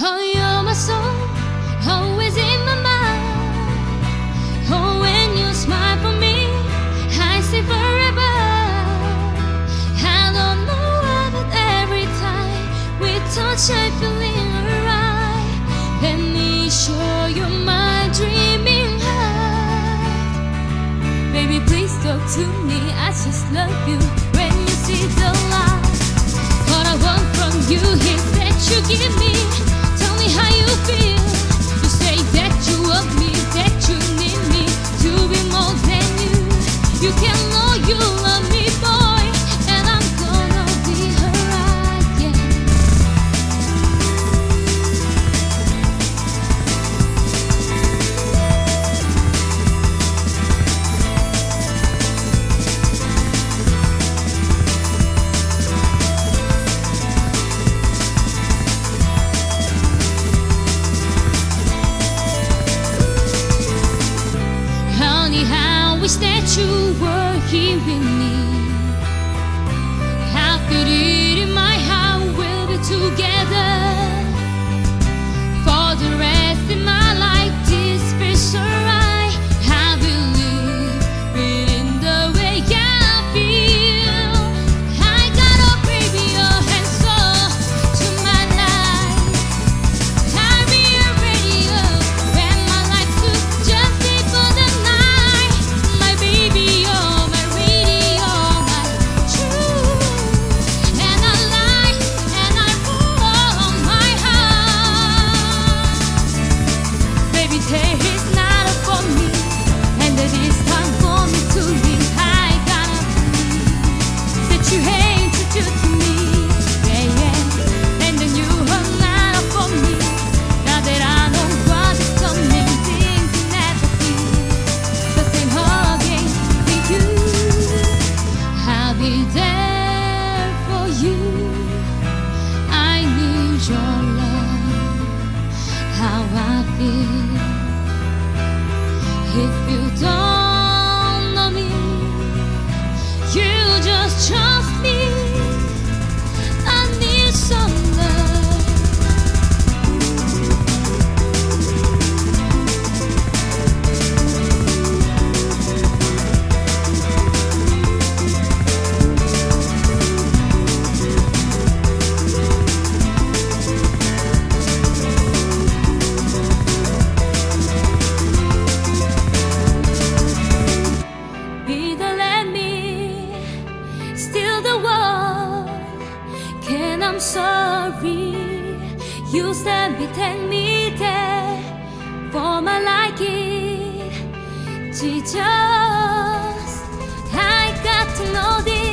Oh, you're my soul, always in my mind. Oh, when you smile for me, I stay forever. I don't know why, but every time we touch, I feel in her eye. Let me show you my dreaming heart. Baby, please talk to me, I just love you. When you see the light, what I want from you is that you give me. How you feel? You say that you love me, that you need me to be more than you. You can know you love me, boy, and I'm gonna be her right, that you were here with me. How could it in my heart we'll be together for the rest of my life? This special right, I believe in the way I feel. I gotta bring your hand so to my life. I'll be ready up when my life could just be for the night. If you don't know me, you just trust me. I need some love. I'm sorry, you stand between me there for my liking. Just I got to know this.